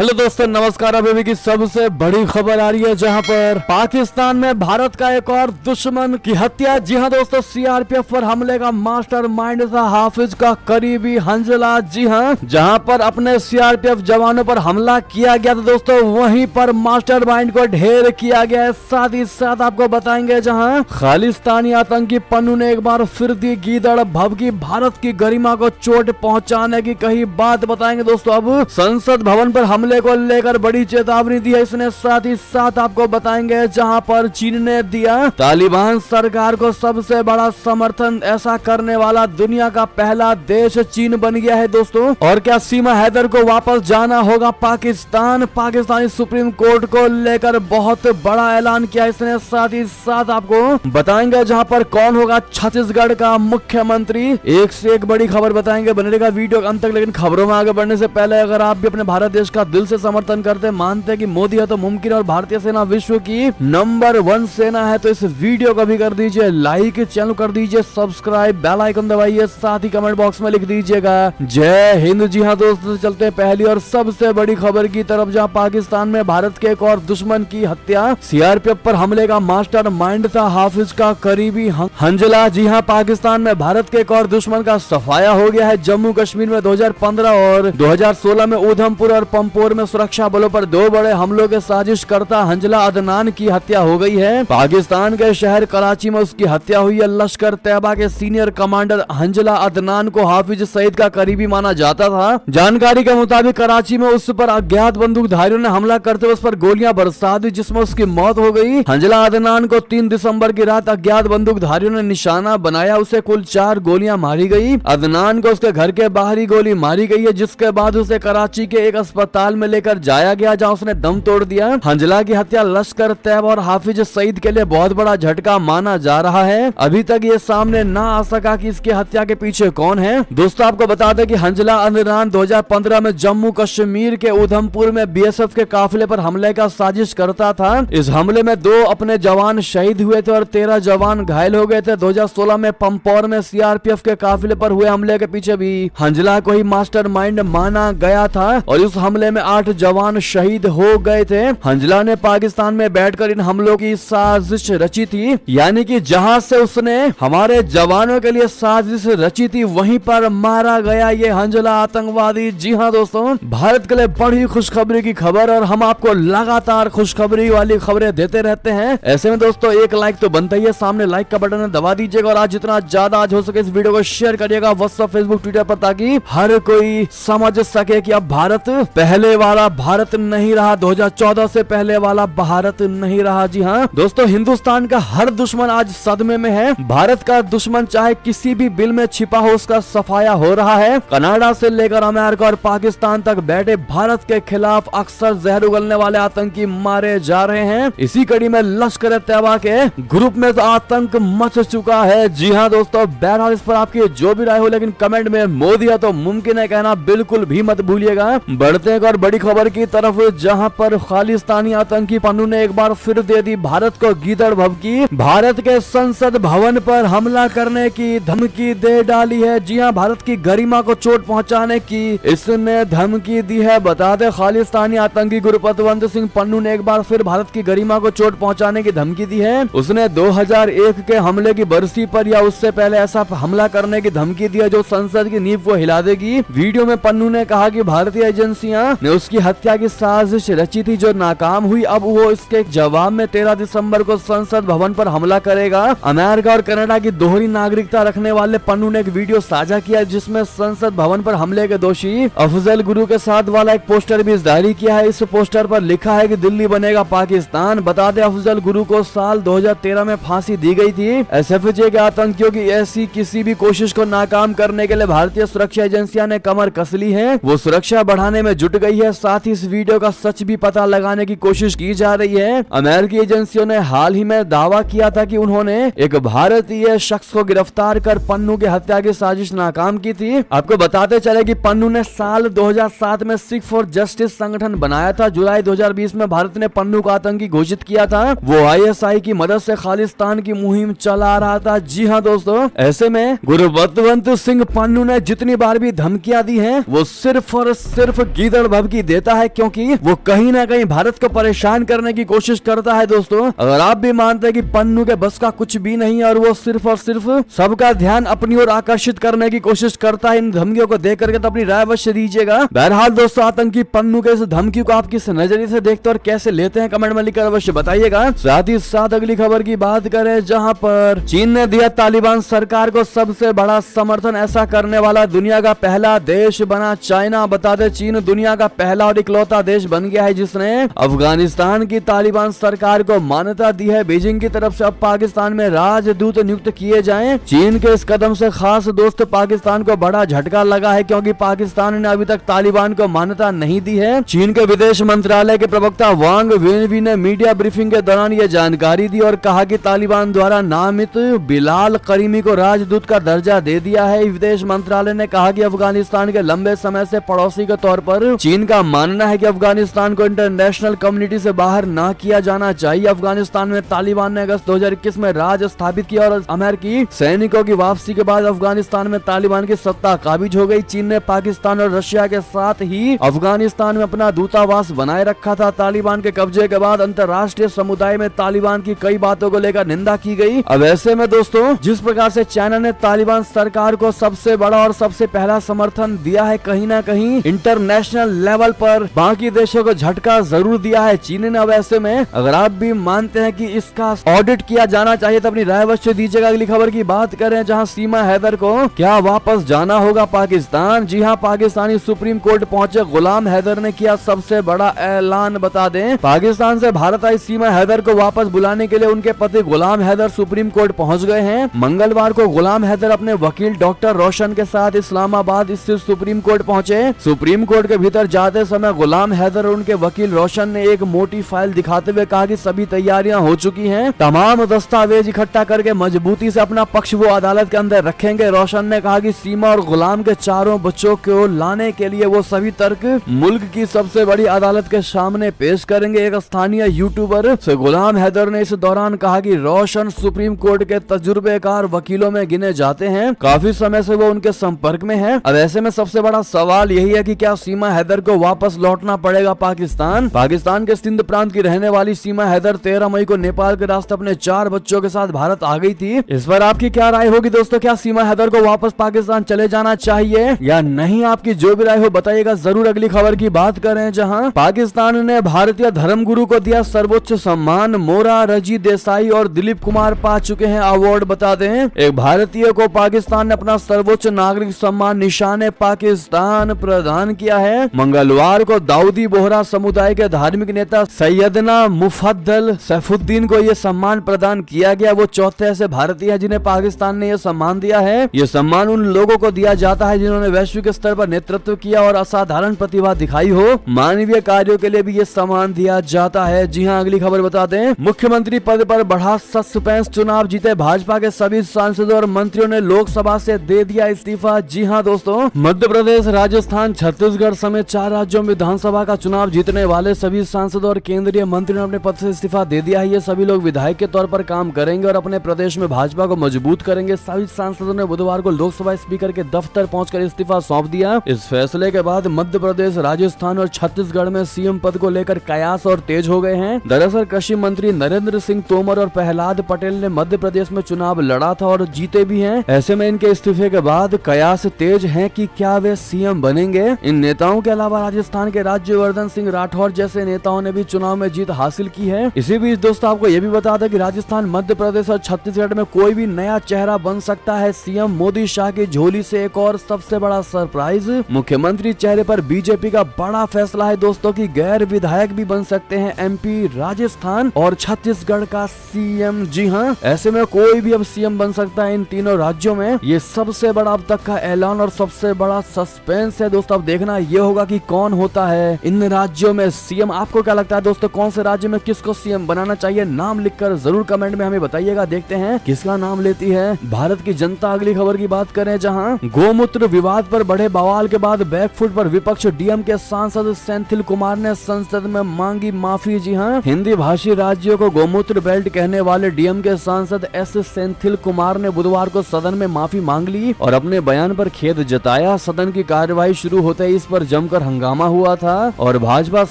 Hello दोस्तों नमस्कार। अभी की सबसे बड़ी खबर आ रही है जहां पर पाकिस्तान में भारत का एक और दुश्मन की हत्या। जी हां दोस्तों, सीआरपीएफ पर हमले का मास्टरमाइंड था हाफिज का करीबी हंजला। जी हां, जहां पर अपने सीआरपीएफ जवानों पर हमला किया गया था दोस्तों, वहीं पर मास्टरमाइंड को ढेर किया गया है। साथ ही साथ आपको बताएंगे जहाँ खालिस्तानी आतंकी पन्नू ने एक बार फिर दी गीदड़ भभकी, भारत की गरिमा को चोट पहुँचाने की कही बात। बताएंगे दोस्तों अब संसद भवन पर हमले को लेकर बड़ी चेतावनी दी है इसने। साथ ही साथ आपको बताएंगे जहां पर चीन ने दिया तालिबान सरकार को सबसे बड़ा समर्थन, ऐसा करने वाला दुनिया का पहला देश चीन बन गया है दोस्तों। और क्या सीमा हैदर को वापस जाना होगा पाकिस्तान, पाकिस्तानी सुप्रीम कोर्ट को लेकर बहुत बड़ा ऐलान किया इसने। साथ ही साथ आपको बताएंगे जहाँ पर कौन होगा छत्तीसगढ़ का मुख्यमंत्री। एक से एक बड़ी खबर बताएंगे, बने रहेगा वीडियो अंत तक। लेकिन खबरों में आगे बढ़ने से पहले अगर आप भी अपने भारत देश का दिल से समर्थन करते, मानते कि मोदी है तो मुमकिन और भारतीय सेना विश्व की नंबर 1 सेना है, तो इस वीडियो को भी कर दीजिए लाइक, चैनल कर दीजिए सब्सक्राइब, बेल आइकन दबाइए, साथ ही कमेंट बॉक्स में लिख दीजिएगा जय हिंद। जी हाँ दोस्तों, चलते हैं पहली और सबसे बड़ी खबर की तरफ जहाँ पाकिस्तान में भारत के एक और दुश्मन की हत्या। सीआरपीएफ पर हमले का मास्टरमाइंड था हाफिज का करीबी हंजला। जी हाँ, पाकिस्तान में भारत के एक और दुश्मन का सफाया हो गया है। जम्मू कश्मीर में 2015 और 2016 में उधमपुर और पंपोर में सुरक्षा बलों पर दो बड़े हमलों के साजिशकर्ता हंजला अदनान की हत्या हो गई है। पाकिस्तान के शहर कराची में उसकी हत्या हुई है। लश्कर-ए-तैयबा के सीनियर कमांडर हंजला अदनान को हाफिज सईद का करीबी माना जाता था। जानकारी के मुताबिक कराची में उस पर अज्ञात बंदूकधारियों ने हमला करते हुए उस पर गोलियां बरसा दी, जिसमें उसकी मौत हो गई। हंजला अदनान को 3 दिसंबर की रात अज्ञात बंदूकधारियों ने निशाना बनाया। उसे कुल 4 गोलियां मारी गयी। अदनान को उसके घर के बाहर ही गोली मारी गई है, जिसके बाद उसे कराची के एक अस्पताल में लेकर जाया गया जहां उसने दम तोड़ दिया। हंजला की हत्या लश्कर-ए-तैयबा और हाफिज सईद के लिए बहुत बड़ा झटका माना जा रहा है। अभी तक ये सामने ना आ सका कि इसके हत्या के पीछे कौन है। दोस्तों आपको बता दें कि हंजला अदनान 2015 में जम्मू कश्मीर के उधमपुर में बीएसएफ के काफिले पर हमले का साजिश करता था। इस हमले में 2 अपने जवान शहीद हुए थे और 13 जवान घायल हो गए थे। 2016 में पंपोर में सीआरपीएफ के काफिले पर हुए हमले के पीछे भी हंजला को ही मास्टरमाइंड माना गया था और इस हमले में 8 जवान शहीद हो गए थे। हंजला ने पाकिस्तान में बैठकर इन हमलों की साजिश रची थी, यानी कि जहां से उसने हमारे जवानों के लिए साजिश रची थी वहीं पर मारा गया ये हंजला आतंकवादी। जी हां दोस्तों, भारत के लिए बड़ी खुशखबरी की खबर और हम आपको लगातार खुशखबरी वाली खबरें देते रहते हैं। ऐसे में दोस्तों एक लाइक तो बनता ही है, सामने लाइक का बटन दबा दीजिएगा और आज जितना ज्यादा आज हो सके इस वीडियो को शेयर करिएगा व्हाट्सएप, फेसबुक, ट्विटर पर, ताकि हर कोई समझ सके कि अब भारत पहले वाला भारत नहीं रहा, 2014 से पहले वाला भारत नहीं रहा। जी हाँ दोस्तों, हिंदुस्तान का हर दुश्मन आज सदमे में है। भारत का दुश्मन चाहे किसी भी बिल में छिपा हो, उसका सफाया हो रहा है। कनाडा से लेकर अमेरिका और पाकिस्तान तक बैठे भारत के खिलाफ अक्सर जहर उगलने वाले आतंकी मारे जा रहे हैं। इसी कड़ी में लश्कर-ए-तैयबा के ग्रुप में तो आतंक मच चुका है। जी हाँ दोस्तों, बहरहाल इस पर आपकी जो भी राय हो, लेकिन कमेंट में मोदी है तो मुमकिन है कहना बिल्कुल भी मत भूलिएगा। बढ़ते एक और बड़ी खबर की तरफ जहां पर खालिस्तानी आतंकी पन्नू ने एक बार फिर दे दी भारत को गीदड़ भभकी। भारत के संसद भवन पर हमला करने की धमकी दे डाली है। जी हां, भारत की गरिमा को चोट पहुंचाने की इसने धमकी दी है। बता दें खालिस्तानी आतंकी गुरपतवंत सिंह पन्नू ने एक बार फिर भारत की गरिमा को चोट पहुंचाने की धमकी दी है। उसने 2001 के हमले की बरसी पर या उससे पहले ऐसा हमला करने की धमकी दी है जो संसद की नींव को हिला देगी। वीडियो में पन्नू ने कहा कि भारतीय एजेंसियां ने उसकी हत्या की साजिश रची थी जो नाकाम हुई। अब वो इसके जवाब में 13 दिसंबर को संसद भवन पर हमला करेगा। अमेरिका और कनाडा की दोहरी नागरिकता रखने वाले पन्नू ने एक वीडियो साझा किया जिसमें संसद भवन पर हमले के दोषी अफजल गुरु के साथ वाला एक पोस्टर भी जारी किया है। इस पोस्टर पर लिखा है कि दिल्ली बनेगा पाकिस्तान। बता दें अफजल गुरु को साल 2013 में फांसी दी गयी थी। एसएफजे के आतंकियों की ऐसी किसी भी कोशिश को नाकाम करने के लिए भारतीय सुरक्षा एजेंसियां ने कमर कस ली है, वो सुरक्षा बढ़ाने में जुट गई है। साथ ही इस वीडियो का सच भी पता लगाने की कोशिश की जा रही है। अमेरिकी एजेंसियों ने हाल ही में दावा किया था कि उन्होंने एक भारतीय शख्स को गिरफ्तार कर पन्नू के हत्या की साजिश नाकाम की थी। आपको बताते चले कि पन्नू ने साल 2007 में सिख फॉर जस्टिस संगठन बनाया था। जुलाई 2020 में भारत ने पन्नू को आतंकी घोषित किया था। वो ISI की मदद से खालिस्तान की मुहिम चला रहा था। जी हाँ दोस्तों, ऐसे में गुरपतवंत सिंह पन्नू ने जितनी बार भी धमकियां दी है वो सिर्फ और सिर्फ गीदड़ भभकी धमकी देता है क्योंकि वो कहीं ना कहीं भारत को परेशान करने की कोशिश करता है। दोस्तों, अगर आप भी मानते हैं कि पन्नू के बस का कुछ भी नहीं है और वो सिर्फ और सिर्फ सबका ध्यान अपनी ओर आकर्षित करने की कोशिश करता है इन धमकियों को देख करके, तो अपनी राय अवश्य दीजिएगा। बहरहाल दोस्तों, आतंकी पन्नू के इस धमकी को आप किस नजरिए से देखते और कैसे लेते हैं कमेंट में लिखकर अवश्य बताइएगा। साथ ही साथ अगली खबर की बात करें जहां पर चीन ने दिया तालिबान सरकार को सबसे बड़ा समर्थन, ऐसा करने वाला दुनिया का पहला देश बना चाइना। बता दे, चीन दुनिया का पहला और इकलौता देश बन गया है जिसने अफगानिस्तान की तालिबान सरकार को मान्यता दी है। बीजिंग की तरफ से अब पाकिस्तान में राजदूत नियुक्त किए जाएं। चीन के इस कदम से खास दोस्त पाकिस्तान को बड़ा झटका लगा है क्योंकि पाकिस्तान ने अभी तक तालिबान को मान्यता नहीं दी है। चीन के विदेश मंत्रालय के प्रवक्ता वांग वेनवेन ने मीडिया ब्रीफिंग के दौरान ये जानकारी दी और कहा कि तालिबान द्वारा नामित बिलाल करीमी को राजदूत का दर्जा दे दिया है। विदेश मंत्रालय ने कहा कि अफगानिस्तान के लंबे समय से पड़ोसी के तौर पर चीन का मानना है कि अफगानिस्तान को इंटरनेशनल कम्युनिटी से बाहर ना किया जाना चाहिए। अफगानिस्तान में तालिबान ने अगस्त 2021 में राज स्थापित किया और अमेरिकी सैनिकों की वापसी के बाद अफगानिस्तान में तालिबान की सत्ता काबिज हो गई। चीन ने पाकिस्तान और रशिया के साथ ही अफगानिस्तान में अपना दूतावास बनाए रखा था। तालिबान के कब्जे के बाद अंतर्राष्ट्रीय समुदाय में तालिबान की कई बातों को लेकर निंदा की गई। अब ऐसे में दोस्तों, जिस प्रकार से चाइना ने तालिबान सरकार को सबसे बड़ा और सबसे पहला समर्थन दिया है, कहीं ना कहीं इंटरनेशनल लेवल पर बाकी देशों को झटका जरूर दिया है चीन ने। अब ऐसे में अगर आप भी मानते हैं कि इसका ऑडिट किया जाना चाहिए तो अपनी राय अवश्य दीजिएगा। अगली खबर की बात करें जहां सीमा हैदर को क्या वापस जाना होगा पाकिस्तान। जी हाँ, पाकिस्तानी सुप्रीम कोर्ट पहुंचे गुलाम हैदर ने किया सबसे बड़ा ऐलान। बता दें, पाकिस्तान से भारत आई सीमा हैदर को वापस बुलाने के लिए उनके पति गुलाम हैदर सुप्रीम कोर्ट पहुंच गए हैं। मंगलवार को गुलाम हैदर अपने वकील डॉक्टर रोशन के साथ इस्लामाबाद स्थित सुप्रीम कोर्ट पहुंचे। सुप्रीम कोर्ट के भीतर जाते समय गुलाम हैदर और उनके वकील रोशन ने एक मोटी फाइल दिखाते हुए कहा कि सभी तैयारियां हो चुकी हैं, तमाम दस्तावेज इकट्ठा करके मजबूती से अपना पक्ष वो अदालत के अंदर रखेंगे। रोशन ने कहा कि सीमा और गुलाम के चारों बच्चों को लाने के लिए वो सभी तर्क मुल्क की सबसे बड़ी अदालत के सामने पेश करेंगे। एक स्थानीय यूट्यूबर से गुलाम हैदर ने इस दौरान कहा कि रोशन सुप्रीम कोर्ट के तजुर्बेकार वकीलों में गिने जाते हैं, काफी समय से वो उनके संपर्क में हैं। अब ऐसे में सबसे बड़ा सवाल यही है कि क्या सीमा हैदर को वापस लौटना पड़ेगा पाकिस्तान। पाकिस्तान के सिंध प्रांत की रहने वाली सीमा हैदर 13 मई को नेपाल के रास्ते अपने 4 बच्चों के साथ भारत आ गई थी। इस पर आपकी क्या राय होगी दोस्तों, क्या सीमा हैदर को वापस पाकिस्तान चले जाना चाहिए या नहीं? आपकी जो भी राय हो बताइएगा जरूर। अगली खबर की बात करें जहाँ पाकिस्तान ने भारतीय धर्मगुरु को दिया सर्वोच्च सम्मान। मोरा, रजी देसाई और दिलीप कुमार पा चुके हैं अवार्ड। बता दें, एक भारतीय को पाकिस्तान ने अपना सर्वोच्च नागरिक सम्मान निशाने पाकिस्तान प्रदान किया है। मंगलवार को दाऊदी बोहरा समुदाय के धार्मिक नेता सैयदना मुफद्दल सैफुद्दीन को यह सम्मान प्रदान किया गया। वो चौथे ऐसे भारतीय हैं जिन्हें पाकिस्तान ने यह सम्मान दिया है। यह सम्मान उन लोगों को दिया जाता है जिन्होंने वैश्विक स्तर पर नेतृत्व किया और असाधारण प्रतिभा दिखाई हो। मानवीय कार्यों के लिए भी यह सम्मान दिया जाता है। जी हाँ, अगली खबर बता दें, मुख्यमंत्री पद पर बढ़ा सस्पेंस। चुनाव जीते भाजपा के सभी सांसदों और मंत्रियों ने लोकसभा से दे दिया इस्तीफा। जी हाँ दोस्तों, मध्य प्रदेश, राजस्थान, छत्तीसगढ़ समेत 4 राज्यों में विधानसभा का चुनाव जीतने वाले सभी सांसद और केंद्रीय मंत्री ने अपने पद से इस्तीफा दे दिया है। ये सभी लोग विधायक के तौर पर काम करेंगे और अपने प्रदेश में भाजपा को मजबूत करेंगे। सभी सांसदों ने बुधवार को लोकसभा स्पीकर के दफ्तर पहुंचकर इस्तीफा सौंप दिया। इस फैसले के बाद मध्य प्रदेश, राजस्थान और छत्तीसगढ़ में सीएम पद को लेकर कयास और तेज हो गए हैं। दरअसल कृषि मंत्री नरेंद्र सिंह तोमर और प्रहलाद पटेल ने मध्य प्रदेश में चुनाव लड़ा था और जीते भी हैं। ऐसे में इनके इस्तीफे के बाद कयास तेज हैं कि क्या वे सीएम बनेंगे। इन नेताओं के अलावा राजस्थान के राज्यवर्धन सिंह राठौर जैसे नेताओं ने भी चुनाव में जीत हासिल की है। इसी बीच दोस्तों, आपको यह भी बता दें कि राजस्थान, मध्य प्रदेश और छत्तीसगढ़ में कोई भी नया चेहरा बन सकता है सीएम। मोदी शाह की झोली से एक और सबसे बड़ा सरप्राइज, मुख्यमंत्री चेहरे पर बीजेपी का बड़ा फैसला है दोस्तों की गैर विधायक भी बन सकते हैं एमपी। राजस्थान और छत्तीसगढ़ का सीएम, जी हाँ, ऐसे में कोई भी अब सीएम बन सकता है इन तीनों राज्यों में। ये सबसे बड़ा अब तक का ऐलान और सबसे बड़ा सस्पेंस है दोस्तों। अब देखना ये होगा कि कौन होता है इन राज्यों में सीएम। आपको क्या लगता है दोस्तों, कौन से राज्य में किसको सीएम बनाना चाहिए? नाम लिखकर जरूर कमेंट में हमें बताइएगा। देखते हैं किसका नाम लेती है भारत की जनता। अगली खबर की बात करें जहाँ गोमूत्र विवाद पर बढ़े बवाल के बाद बैकफुट पर विपक्ष। डीएम के सांसद एस सेंथिल कुमार ने संसद में मांगी माफी। जी हाँ, हिंदी भाषी राज्यों को गोमूत्र बेल्ट कहने वाले डीएम के सांसद एस सेंथिल कुमार ने बुधवार को सदन में माफी मांग ली और अपने बयान पर खेद जताया। सदन की कार्यवाही शुरू होते ही इस पर जमकर हंगामा हुआ था और भाजपा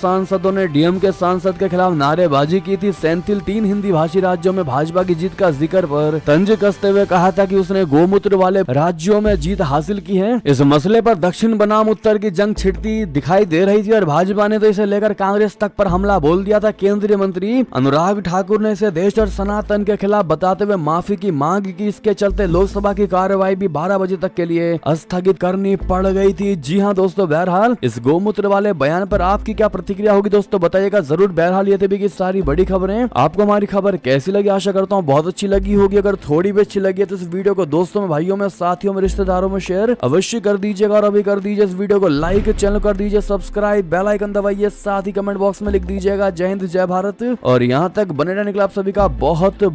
सांसदों ने डीएम के सांसद के खिलाफ नारेबाजी की थी। सैंथिल 3 हिंदी भाषी राज्यों में भाजपा की जीत का जिक्र पर तंज कसते हुए कहा था कि उसने गोमूत्र वाले राज्यों में जीत हासिल की है। इस मसले पर दक्षिण बनाम उत्तर की जंग छिड़ती दिखाई दे रही थी और भाजपा ने तो इसे लेकर कांग्रेस तक पर हमला बोल दिया था। केंद्रीय मंत्री अनुराग ठाकुर ने इसे देश और सनातन के खिलाफ बताते हुए माफी की मांग की। इसके चलते लोकसभा की कार्यवाही भी 12 बजे तक के लिए स्थगित करनी पड़ गई थी। जी हाँ दोस्तों, बहरहाल इस गोमूत्र वाले बयान पर आपकी क्या प्रतिक्रिया होगी दोस्तों, बताइएगा जरूर। बहरहाल ये थे भी कि सारी बड़ी खबरें, आपको हमारी खबर कैसी लगी, आशा करता हूँ बहुत अच्छी लगी होगी। अगर थोड़ी भी अच्छी लगी है तो इस वीडियो को दोस्तों में, भाइयों में, साथियों में, रिश्तेदारों में शेयर अवश्य कर दीजिएगा और अभी कर दीजिए इस वीडियो को लाइक, चैनल कर दीजिए सब्सक्राइब, बेल आइकन दबाइए, साथ ही कमेंट बॉक्स में लिख दीजिएगा जय हिंद जय भारत। और यहाँ तक बने रहने के लिए आप सभी का बहुत